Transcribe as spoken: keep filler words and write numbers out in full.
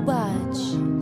obać.